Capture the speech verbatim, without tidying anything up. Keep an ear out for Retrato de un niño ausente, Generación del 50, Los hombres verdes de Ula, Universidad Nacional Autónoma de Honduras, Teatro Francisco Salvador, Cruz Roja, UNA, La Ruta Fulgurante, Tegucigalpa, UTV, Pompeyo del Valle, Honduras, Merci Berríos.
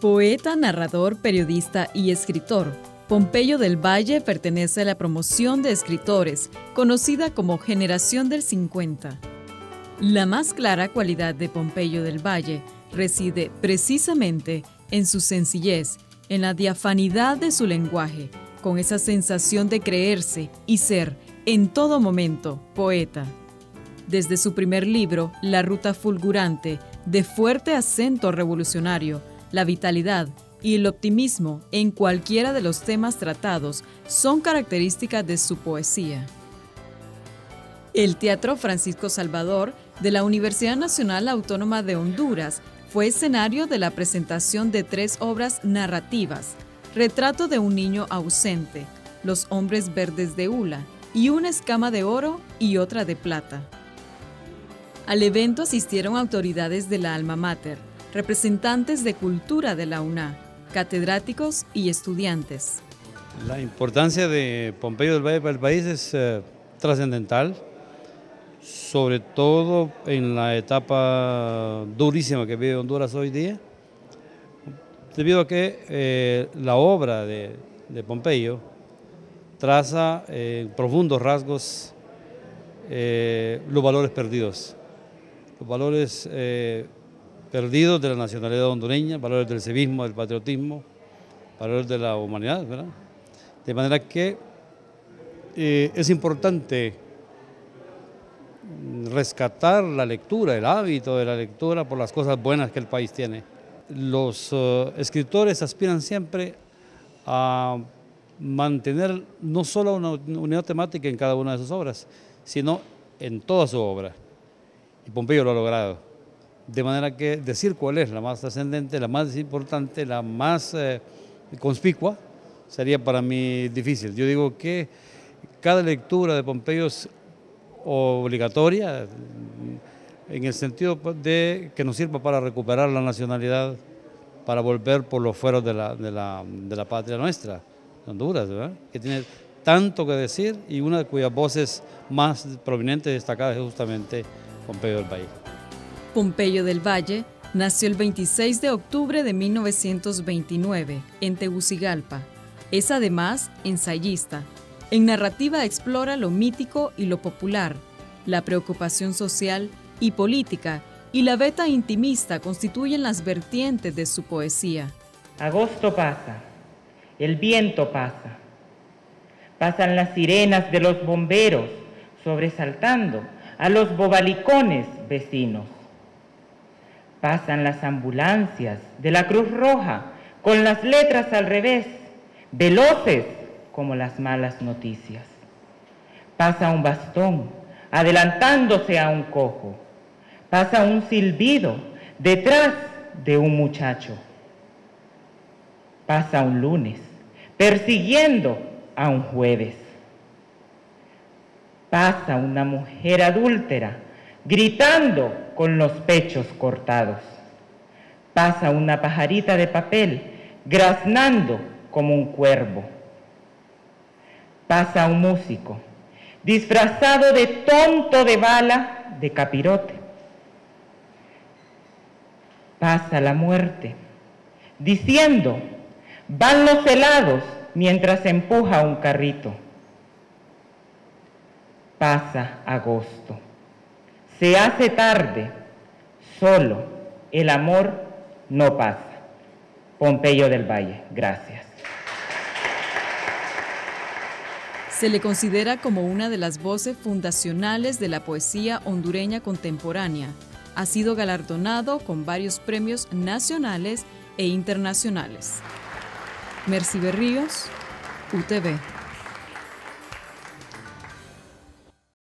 Poeta, narrador, periodista y escritor, Pompeyo del Valle pertenece a la promoción de escritores, conocida como Generación del cincuenta. La más clara cualidad de Pompeyo del Valle reside precisamente en su sencillez, en la diafanidad de su lenguaje, con esa sensación de creerse y ser, en todo momento, poeta. Desde su primer libro, La Ruta Fulgurante, de fuerte acento revolucionario, la vitalidad y el optimismo en cualquiera de los temas tratados son características de su poesía. El Teatro Francisco Salvador de la Universidad Nacional Autónoma de Honduras fue escenario de la presentación de tres obras narrativas: Retrato de un niño ausente, Los hombres verdes de Ula y Una escama de oro y otra de plata. Al evento asistieron autoridades de la alma mater, representantes de cultura de la U N A, catedráticos y estudiantes. La importancia de Pompeyo del Valle para el país es eh, trascendental, sobre todo en la etapa durísima que vive Honduras hoy día, debido a que eh, la obra de, de Pompeyo traza en eh, profundos rasgos eh, los valores perdidos, los valores eh, perdidos de la nacionalidad hondureña, valores del civismo, del patriotismo, valores de la humanidad, ¿verdad? De manera que eh, es importante rescatar la lectura, el hábito de la lectura por las cosas buenas que el país tiene. Los uh, escritores aspiran siempre a mantener no solo una unidad temática en cada una de sus obras, sino en toda su obra. Y Pompeyo lo ha logrado. De manera que decir cuál es la más trascendente, la más importante, la más eh, conspicua, sería para mí difícil. Yo digo que cada lectura de Pompeyo es obligatoria, en el sentido de que nos sirva para recuperar la nacionalidad, para volver por los fueros de la, de la, de la patria nuestra, Honduras, ¿verdad? Que tiene tanto que decir y una de cuyas voces más prominentes y destacadas es justamente Pompeyo del Valle. Pompeyo del Valle nació el veintiséis de octubre de mil novecientos veintinueve en Tegucigalpa. Es además ensayista. En narrativa explora lo mítico y lo popular, la preocupación social y política y la veta intimista constituyen las vertientes de su poesía. Agosto pasa, el viento pasa, pasan las sirenas de los bomberos sobresaltando a los bobalicones vecinos. Pasan las ambulancias de la Cruz Roja con las letras al revés, veloces como las malas noticias. Pasa un bastón adelantándose a un cojo. Pasa un silbido detrás de un muchacho. Pasa un lunes persiguiendo a un jueves. Pasa una mujer adúltera gritando con los pechos cortados. Pasa una pajarita de papel, graznando como un cuervo. Pasa un músico, disfrazado de tonto de bala de capirote. Pasa la muerte, diciendo, van los helados mientras empuja un carrito. Pasa agosto. Se hace tarde, solo el amor no pasa. Pompeyo del Valle, gracias. Se le considera como una de las voces fundacionales de la poesía hondureña contemporánea. Ha sido galardonado con varios premios nacionales e internacionales. Merci Berríos, U T V.